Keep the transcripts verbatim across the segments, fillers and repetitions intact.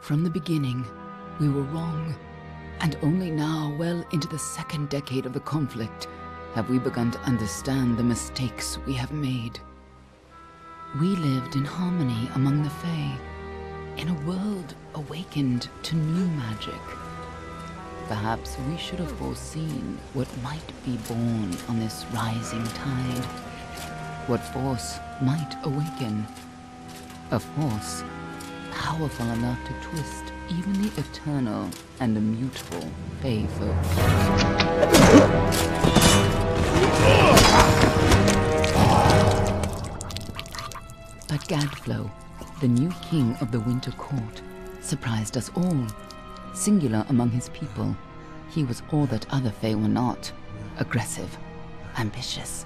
From the beginning, we were wrong, and only now, well into the second decade of the conflict, have we begun to understand the mistakes we have made. We lived in harmony among the Fae, in a world awakened to new magic. Perhaps we should have foreseen what might be born on this rising tide, what force might awaken. A force powerful enough to twist even the eternal and immutable Fae folk. But Gadflow, the new king of the Winter Court, surprised us all. Singular among his people, he was all that other Fae were not. Aggressive, ambitious,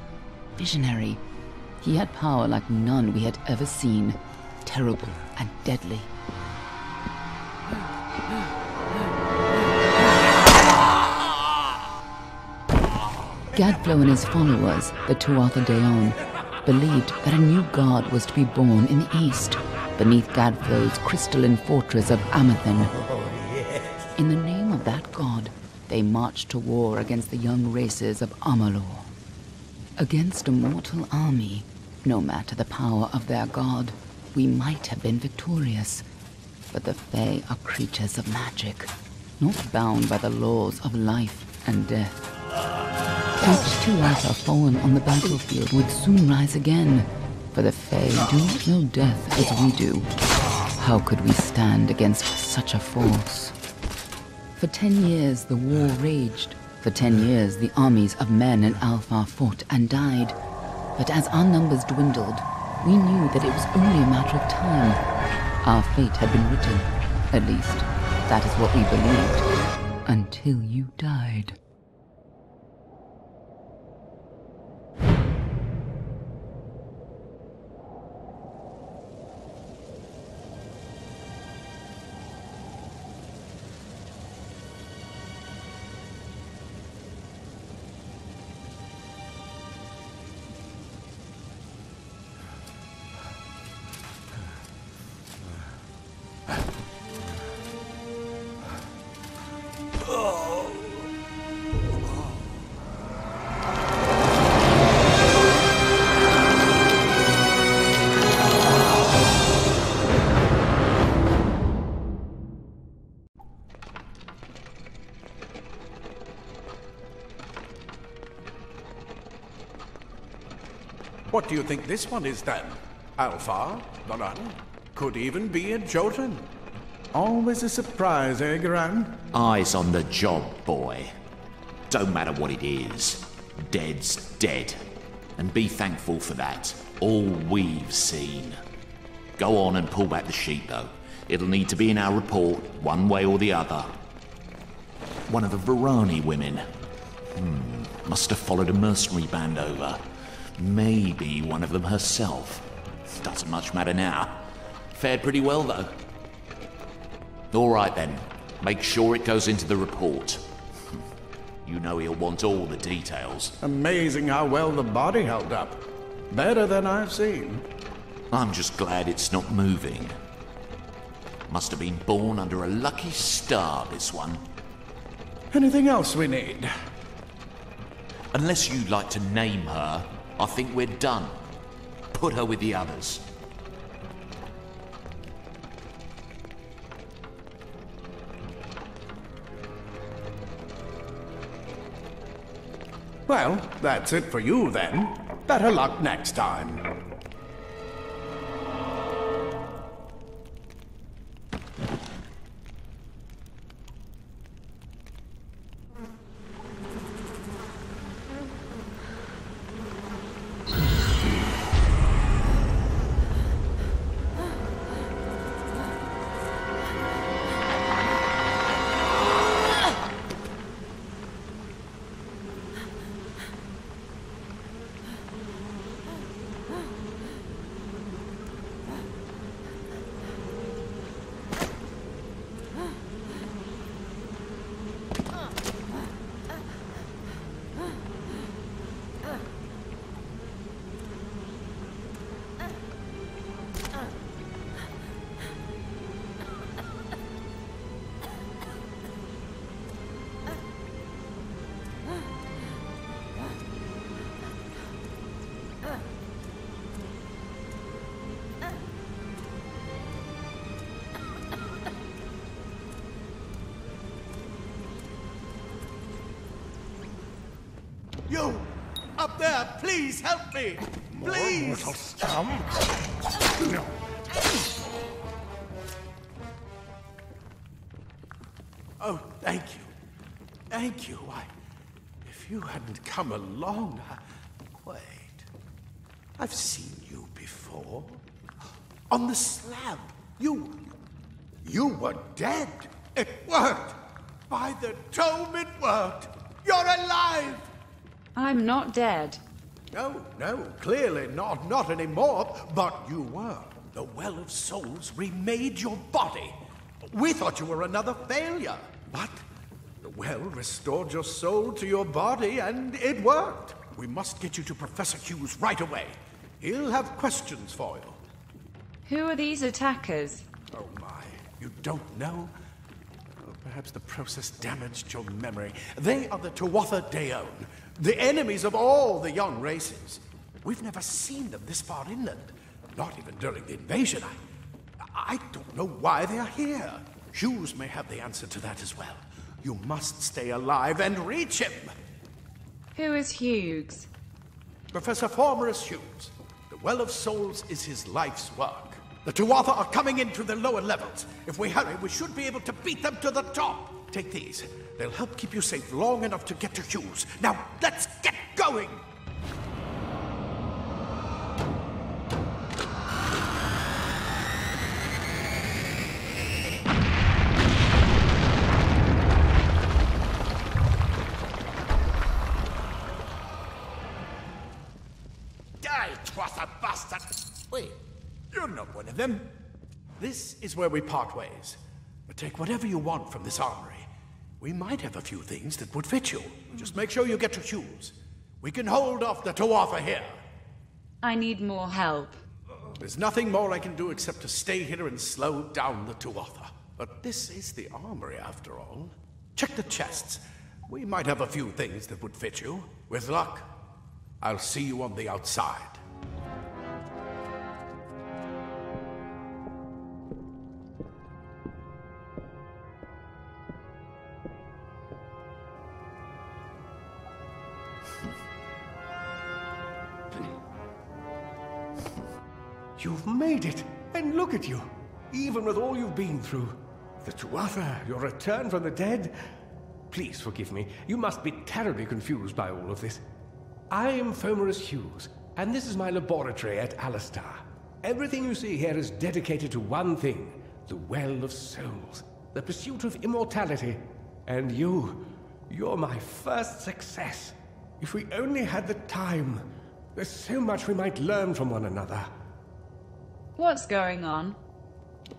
visionary. He had power like none we had ever seen, terrible and deadly. Gadflow and his followers, the Tuatha Deon, believed that a new god was to be born in the east, beneath Gadflow's crystalline fortress of Amethyn. In the name of that god, they marched to war against the young races of Amalur. Against a mortal army, no matter the power of their god, we might have been victorious. But the Fae are creatures of magic, not bound by the laws of life and death. Each Tuatha fallen on the battlefield would soon rise again, for the Fae do not know death as we do. How could we stand against such a force? For ten years, the war raged. For ten years, the armies of men and Alfar fought and died. But as our numbers dwindled, we knew that it was only a matter of time. Our fate had been written. At least, that is what we believed. Until you died. What do you think this one is then? Alfar, Varani, could even be a Jotun. Always a surprise, eh, Gran? Eyes on the job, boy. Don't matter what it is, dead's dead. And be thankful for that, all we've seen. Go on and pull back the sheet, though. It'll need to be in our report, one way or the other. One of the Varani women. Hmm, must have followed a mercenary band over. Maybe one of them herself. Doesn't much matter now. Fared pretty well, though. All right, then. Make sure it goes into the report. You know he'll want all the details. Amazing how well the body held up. Better than I've seen. I'm just glad it's not moving. Must have been born under a lucky star, this one. Anything else we need? Unless you'd like to name her, I think we're done. Put her with the others. Well, that's it for you then. Better luck next time. You! Up there, please help me! Please! More little scum! No. Oh, thank you. Thank you. I, if you hadn't come along, I, wait. I've seen you before. On the slab. You... You were dead. It worked. By the tome, it worked. You're alive. I'm not dead. No, no, clearly not, not anymore. But you were. The Well of Souls remade your body. We thought you were another failure. But the well restored your soul to your body, and it worked. We must get you to Professor Hughes right away. He'll have questions for you. Who are these attackers? Oh my, you don't know? Oh, perhaps the process damaged your memory. They are the Tuatha Deon, the enemies of all the young races. We've never seen them this far inland, not even during the invasion. I, I don't know why they are here. Hughes may have the answer to that as well. You must stay alive and reach him. Who is Hughes? Professor Formorian Hughes. The Well of Souls is his life's work. The Tuatha are coming into the lower levels. If we hurry, we should be able to beat them to the top. Take these. They'll help keep you safe long enough to get to Hughes. Now, let's get going! Die, Tuatha bastard! Wait. You're not one of them. This is where we part ways. But take whatever you want from this armory. We might have a few things that would fit you. Just make sure you get to Hughes. We can hold off the Tuatha here. I need more help. There's nothing more I can do except to stay here and slow down the Tuatha. But this is the armory, after all. Check the chests. We might have a few things that would fit you. With luck, I'll see you on the outside. You've made it, and look at you. Even with all you've been through. The Tuatha, your return from the dead. Please forgive me, you must be terribly confused by all of this. I am Formorian Hughes, and this is my laboratory at Alistar. Everything you see here is dedicated to one thing, the Well of Souls, the pursuit of immortality. And you, you're my first success. If we only had the time, there's so much we might learn from one another. What's going on?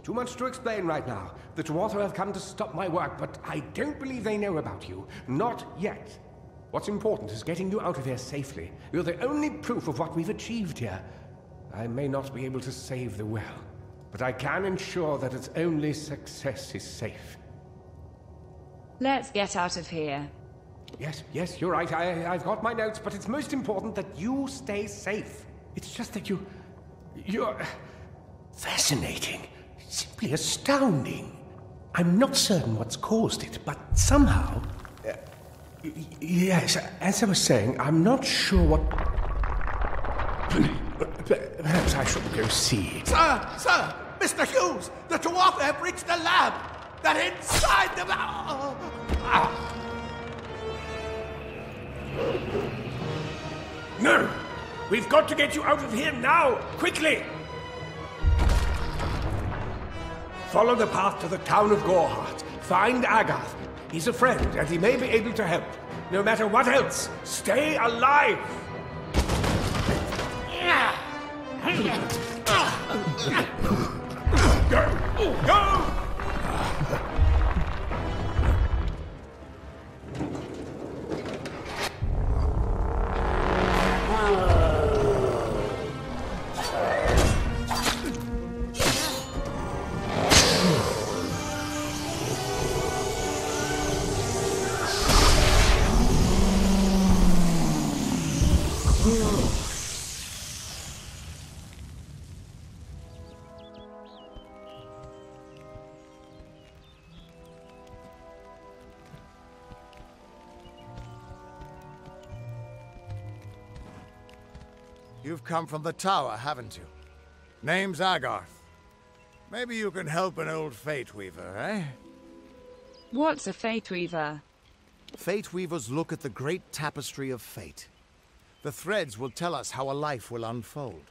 Too much to explain right now. The Tuatha have come to stop my work, but I don't believe they know about you. Not yet. What's important is getting you out of here safely. You're the only proof of what we've achieved here. I may not be able to save the well, but I can ensure that its only success is safe. Let's get out of here. Yes, yes, you're right. I, I've got my notes, but it's most important that you stay safe. It's just that you... you're... fascinating. Simply astounding. I'm not certain what's caused it, but somehow... Uh, y yes, as I was saying, I'm not sure what... Perhaps I should go see. Sir! Sir! Mister Hughes! The Tuatha have reached the lab! They're inside the... Oh. Ah. No! We've got to get you out of here now! Quickly! Follow the path to the town of Gorhart. Find Agarth. He's a friend, and he may be able to help. No matter what else, stay alive! Go! Go! You've come from the tower, haven't you? Name's Agarth. Maybe you can help an old Fate Weaver, eh? What's a Fate Weaver? Fate Weavers look at the great tapestry of fate. The threads will tell us how a life will unfold.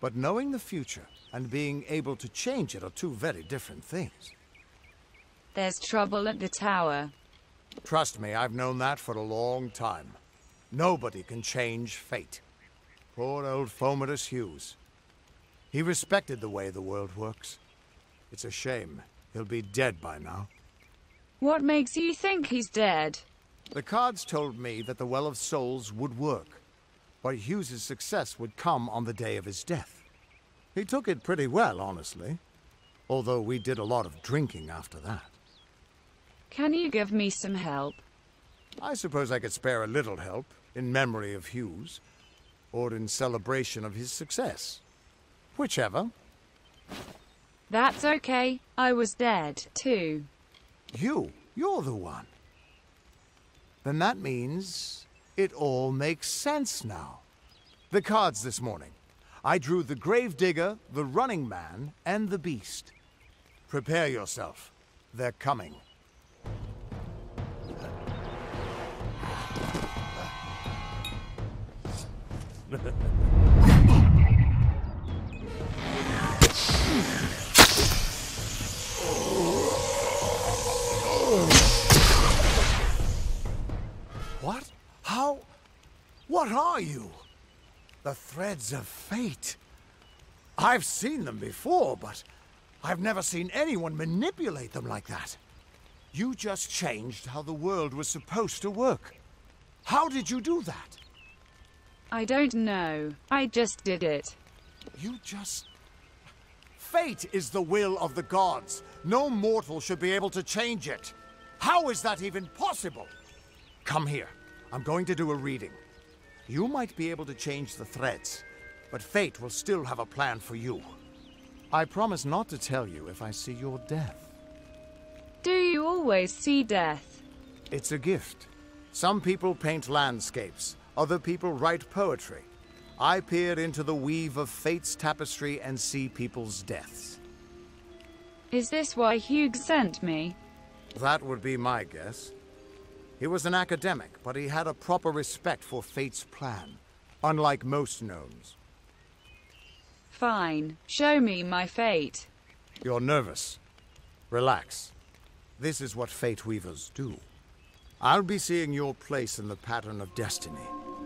But knowing the future and being able to change it are two very different things. There's trouble at the tower. Trust me, I've known that for a long time. Nobody can change fate. Poor old Formorian Hughes. He respected the way the world works. It's a shame. He'll be dead by now. What makes you think he's dead? The cards told me that the Well of Souls would work, but Hughes's success would come on the day of his death. He took it pretty well, honestly. Although we did a lot of drinking after that. Can you give me some help? I suppose I could spare a little help, in memory of Hughes, or in celebration of his success. Whichever. That's okay. I was dead, too. You? You're the one. Then that means it all makes sense now. The cards this morning. I drew the Gravedigger, the Running Man, and the Beast. Prepare yourself. They're coming. What? How? What are you? The threads of fate. I've seen them before, but I've never seen anyone manipulate them like that. You just changed how the world was supposed to work. How did you do that? I don't know. I just did it. You just... Fate is the will of the gods. No mortal should be able to change it. How is that even possible? Come here. I'm going to do a reading. You might be able to change the threads, but fate will still have a plan for you. I promise not to tell you if I see your death. Do you always see death? It's a gift. Some people paint landscapes. Other people write poetry. I peer into the weave of fate's tapestry and see people's deaths. Is this why Hughes sent me? That would be my guess. He was an academic, but he had a proper respect for fate's plan, unlike most gnomes. Fine. Show me my fate. You're nervous. Relax. This is what Fate Weavers do. I'll be seeing your place in the pattern of destiny.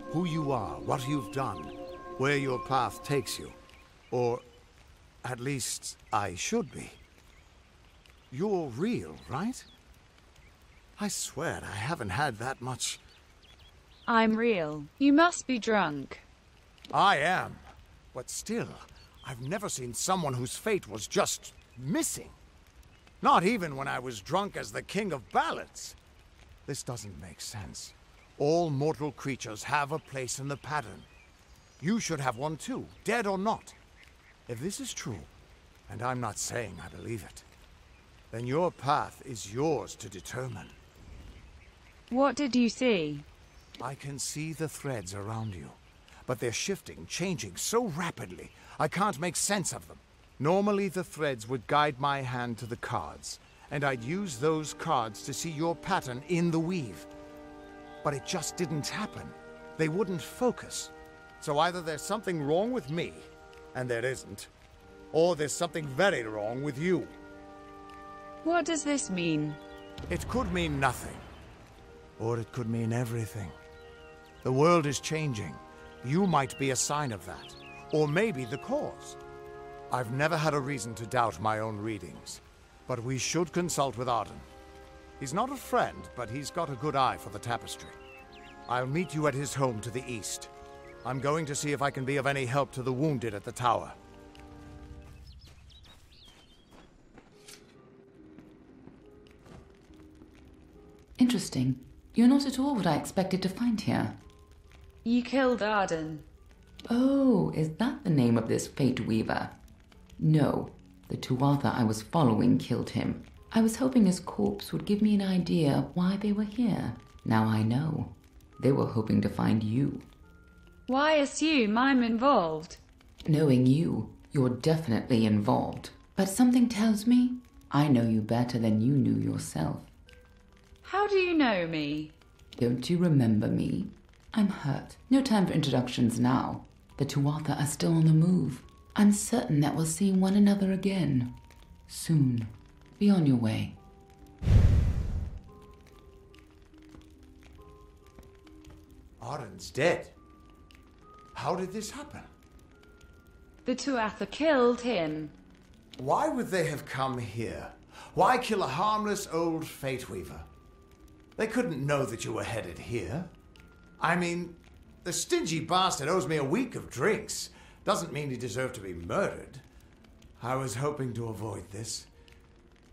Who you are, what you've done, where your path takes you. Or, at least, I should be. You're real, right? I swear I haven't had that much... I'm real. You must be drunk. I am. But still, I've never seen someone whose fate was just missing. Not even when I was drunk as the King of Ballads. This doesn't make sense. All mortal creatures have a place in the pattern. You should have one too, dead or not. If this is true, and I'm not saying I believe it, then your path is yours to determine. What did you see? I can see the threads around you, but they're shifting, changing so rapidly, I can't make sense of them. Normally the threads would guide my hand to the cards, and I'd use those cards to see your pattern in the weave. But it just didn't happen. They wouldn't focus. So either there's something wrong with me, and there isn't, or there's something very wrong with you. What does this mean? It could mean nothing, or it could mean everything. The world is changing. You might be a sign of that, or maybe the cause. I've never had a reason to doubt my own readings, but we should consult with Arden. He's not a friend, but he's got a good eye for the tapestry. I'll meet you at his home to the east. I'm going to see if I can be of any help to the wounded at the tower. Interesting. You're not at all what I expected to find here. You killed Arden. Oh, is that the name of this Fate Weaver? No, the Tuatha I was following killed him. I was hoping his corpse would give me an idea why they were here. Now I know. They were hoping to find you. Why assume I'm involved? Knowing you, you're definitely involved. But something tells me I know you better than you knew yourself. How do you know me? Don't you remember me? I'm hurt. No time for introductions now. The Tuatha are still on the move. I'm certain that we'll see one another again. Soon. Be on your way. Arden's dead. How did this happen? The Tuatha killed him. Why would they have come here? Why kill a harmless old Fate Weaver? They couldn't know that you were headed here. I mean, the stingy bastard owes me a week of drinks. Doesn't mean he deserved to be murdered. I was hoping to avoid this,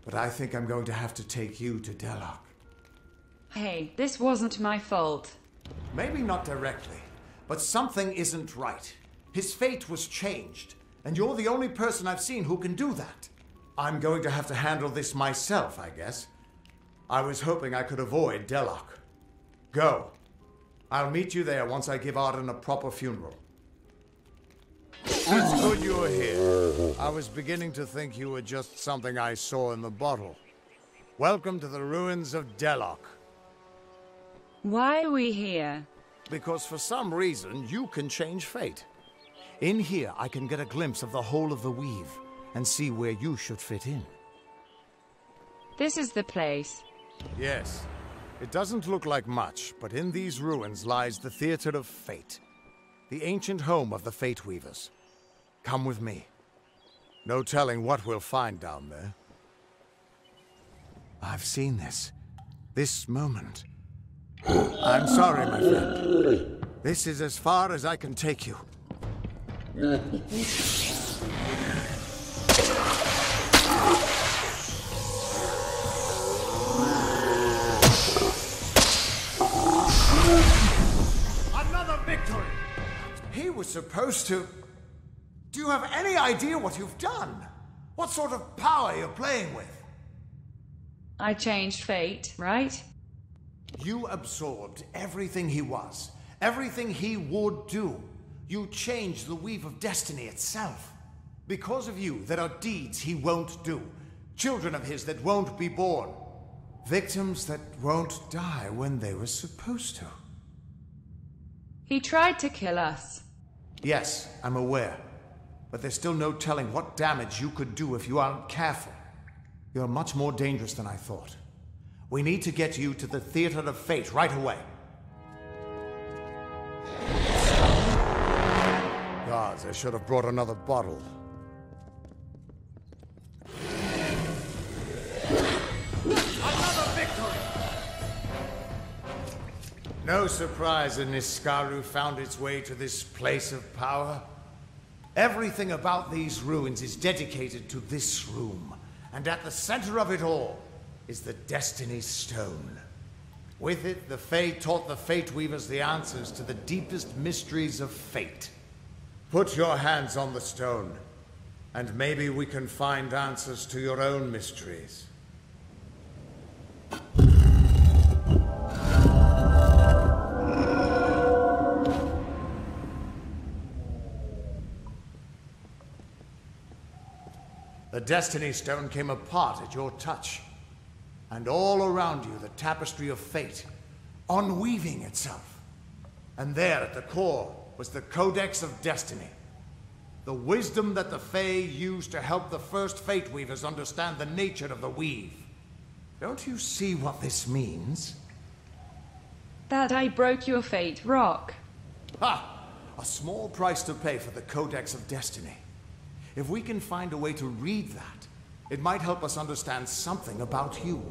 but I think I'm going to have to take you to Delok. Hey, this wasn't my fault. Maybe not directly, but something isn't right. His fate was changed, and you're the only person I've seen who can do that. I'm going to have to handle this myself, I guess. I was hoping I could avoid Delok. Go. I'll meet you there once I give Arden a proper funeral. It's good you're here. I was beginning to think you were just something I saw in the bottle. Welcome to the ruins of Delok. Why are we here? Because for some reason, you can change fate. In here, I can get a glimpse of the whole of the weave and see where you should fit in. This is the place. Yes. It doesn't look like much, but in these ruins lies the Theater of Fate, the ancient home of the Fate Weavers. Come with me. No telling what we'll find down there. I've seen this. This moment. I'm sorry, my friend. This is as far as I can take you. Another victory! He was supposed to... Do you have any idea what you've done? What sort of power you're playing with? I changed fate, right? You absorbed everything he was, everything he would do. You changed the weave of destiny itself. Because of you, there are deeds he won't do, children of his that won't be born, victims that won't die when they were supposed to. He tried to kill us. Yes, I'm aware. But there's still no telling what damage you could do if you aren't careful. You're much more dangerous than I thought. We need to get you to the Theater of Fate right away. Gods, I should have brought another bottle. Another victory! No surprise that Niskaru found its way to this place of power. Everything about these ruins is dedicated to this room, and at the center of it all is the Destiny Stone. With it, the Fae taught the Fate Weavers the answers to the deepest mysteries of fate. Put your hands on the stone, and maybe we can find answers to your own mysteries. The Destiny Stone came apart at your touch. And all around you, the tapestry of fate, unweaving itself. And there, at the core, was the Codex of Destiny. The wisdom that the Fae used to help the first Fate Weavers understand the nature of the weave. Don't you see what this means? That I broke your fate rock. Ha! A small price to pay for the Codex of Destiny. If we can find a way to read that, it might help us understand something about you.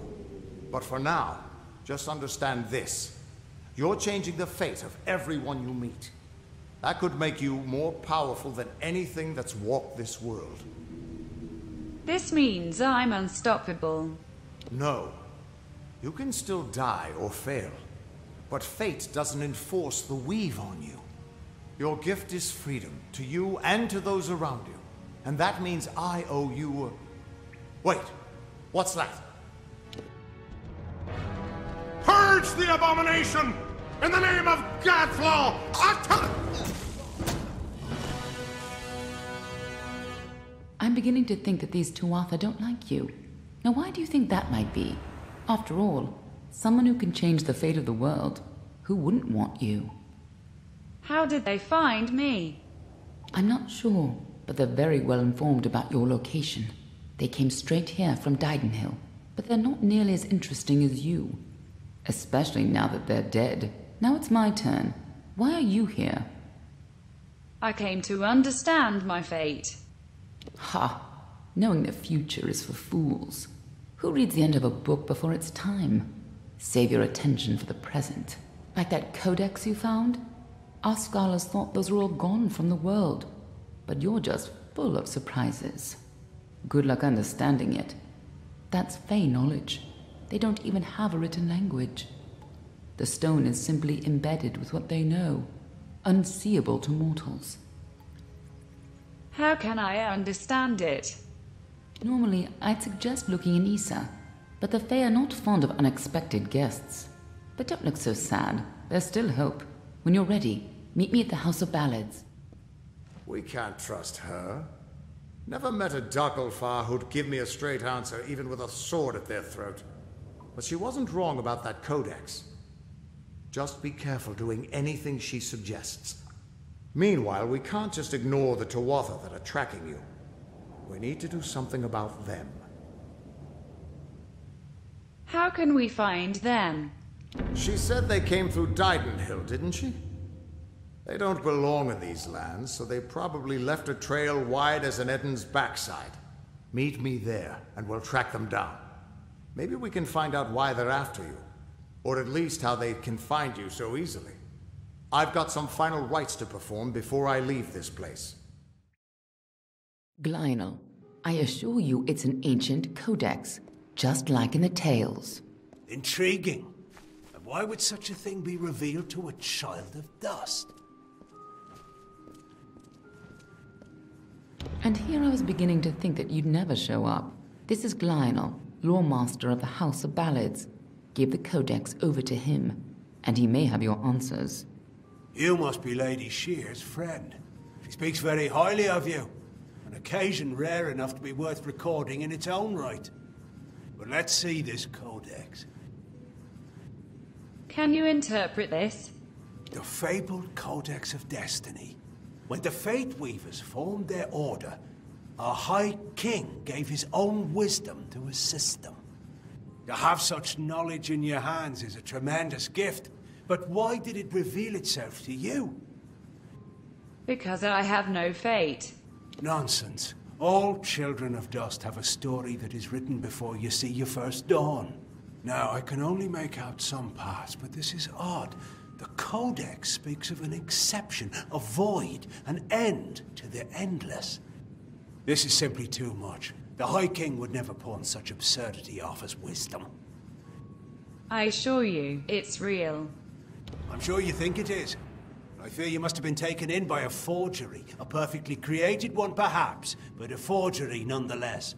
But for now, just understand this. You're changing the fate of everyone you meet. That could make you more powerful than anything that's walked this world. This means I'm unstoppable. No. You can still die or fail. But fate doesn't enforce the weave on you. Your gift is freedom, to you and to those around you. And that means I owe you a... Wait, what's that? Purge the abomination! In the name of Gadflow! I'm beginning to think that these Tuatha don't like you. Now why do you think that might be? After all, someone who can change the fate of the world, who wouldn't want you? How did they find me? I'm not sure, but they're very well informed about your location. They came straight here from Didenhil, but they're not nearly as interesting as you. Especially now that they're dead. Now it's my turn. Why are you here? I came to understand my fate. Ha! Knowing the future is for fools. Who reads the end of a book before it's time? Save your attention for the present. Like that codex you found? Our scholars thought those were all gone from the world, but you're just full of surprises. Good luck understanding it. That's fey knowledge. They don't even have a written language. The stone is simply embedded with what they know, unseeable to mortals. How can I understand it? Normally, I'd suggest looking in Issa, but the Fae are not fond of unexpected guests. But don't look so sad. There's still hope. When you're ready, meet me at the House of Ballads. We can't trust her. Never met a Alfar who'd give me a straight answer, even with a sword at their throat. But she wasn't wrong about that codex. Just be careful doing anything she suggests. Meanwhile, we can't just ignore the Tuatha that are tracking you. We need to do something about them. How can we find them? She said they came through Didenhil, didn't she? They don't belong in these lands, so they probably left a trail wide as an Eden's backside. Meet me there, and we'll track them down. Maybe we can find out why they're after you, or at least how they can find you so easily. I've got some final rites to perform before I leave this place. Glynel, I assure you it's an ancient codex, just like in the tales. Intriguing. And why would such a thing be revealed to a child of dust? And here I was beginning to think that you'd never show up. This is Glynel, lawmaster of the House of Ballads. Give the codex over to him, and he may have your answers. You must be Lady Shear's friend. She speaks very highly of you. An occasion rare enough to be worth recording in its own right. But let's see this codex. Can you interpret this? The fabled Codex of Destiny. When the Fate Weavers formed their order, our High King gave his own wisdom to assist them. To have such knowledge in your hands is a tremendous gift, but why did it reveal itself to you? Because I have no fate. Nonsense. All children of dust have a story that is written before you see your first dawn. Now, I can only make out some parts, but this is odd. The Codex speaks of an exception, a void, an end to the endless. This is simply too much. The High King would never pawn such absurdity off as wisdom. I assure you, it's real. I'm sure you think it is. I fear you must have been taken in by a forgery, a perfectly created one perhaps, but a forgery nonetheless.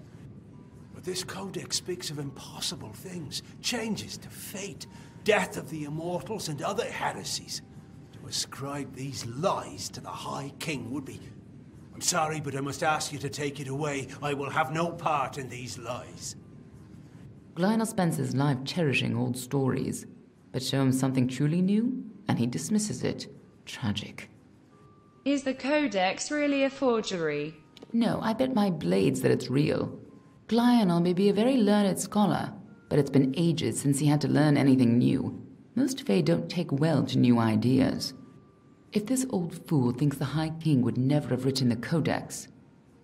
But this codex speaks of impossible things, changes to fate, death of the immortals and other heresies. To ascribe these lies to the High King would be... I'm sorry, but I must ask you to take it away. I will have no part in these lies. Glynel spends his life cherishing old stories, but show him something truly new, and he dismisses it. Tragic. Is the codex really a forgery? No, I bet my blades that it's real. Glynel may be a very learned scholar, but it's been ages since he had to learn anything new. Most Fae don't take well to new ideas. If this old fool thinks the High King would never have written the codex,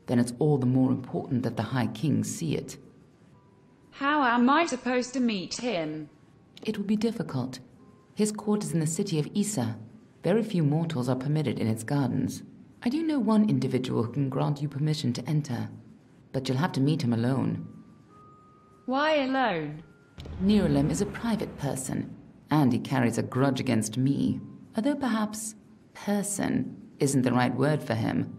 then it's all the more important that the High King see it. How am I supposed to meet him? It will be difficult. His court is in the city of Issa. Very few mortals are permitted in its gardens. I do know one individual who can grant you permission to enter, but you'll have to meet him alone. Why alone? Nerolim is a private person, and he carries a grudge against me. Although perhaps person isn't the right word for him,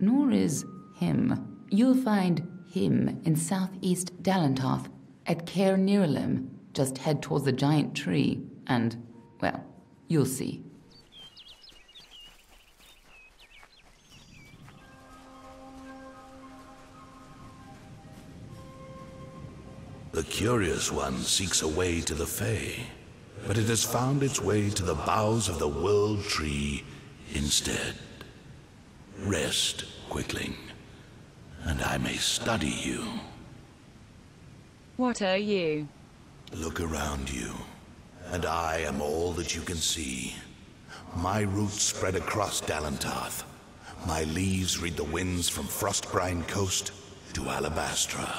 nor is him. You'll find him in southeast Dalentarth, at Caer Nerolim. Just head towards the giant tree, and, well, you'll see. The curious one seeks a way to the Fae, but it has found its way to the boughs of the World Tree instead. Rest, Quickling, and I may study you. What are you? Look around you, and I am all that you can see. My roots spread across Dalentarth. My leaves read the winds from Frostbrine Coast to Alabastra.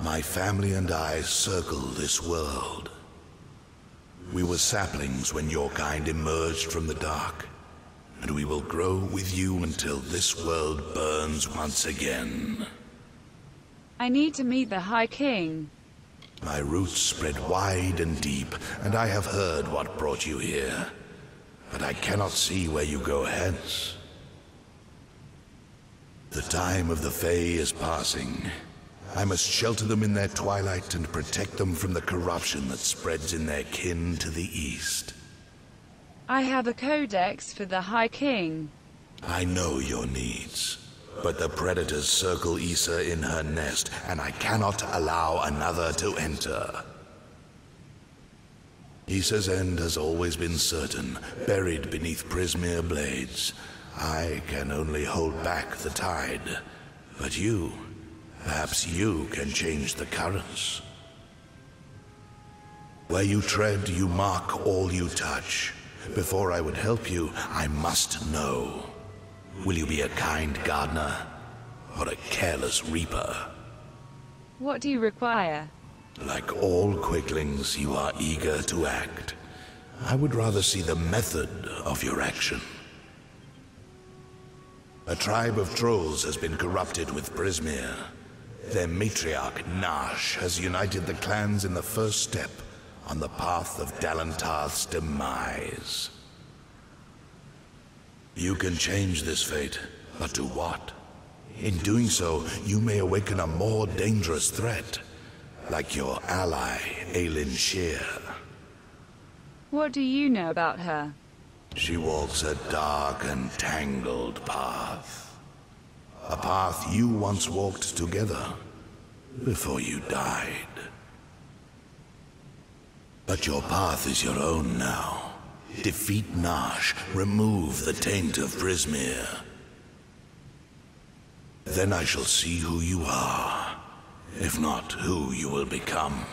My family and I circle this world. We were saplings when your kind emerged from the dark, and we will grow with you until this world burns once again. I need to meet the High King. My roots spread wide and deep, and I have heard what brought you here, but I cannot see where you go hence. The time of the Fae is passing. I must shelter them in their twilight and protect them from the corruption that spreads in their kin to the east. I have a codex for the High King. I know your needs, but the predators circle Issa in her nest, and I cannot allow another to enter. Issa's end has always been certain, buried beneath Prismere blades. I can only hold back the tide, but you, perhaps you can change the currents. Where you tread, you mark all you touch. Before I would help you, I must know. Will you be a kind gardener, or a careless reaper? What do you require? Like all Quicklings, you are eager to act. I would rather see the method of your action. A tribe of trolls has been corrupted with Prismere. Their matriarch, Nash, has united the clans in the first step on the path of Dalentarth's demise. You can change this fate, but to what? In doing so, you may awaken a more dangerous threat, like your ally, Aelin Shear. What do you know about her? She walks a dark and tangled path. A path you once walked together, before you died. But your path is your own now. Defeat Nash, remove the taint of Prismere. Then I shall see who you are, if not who you will become.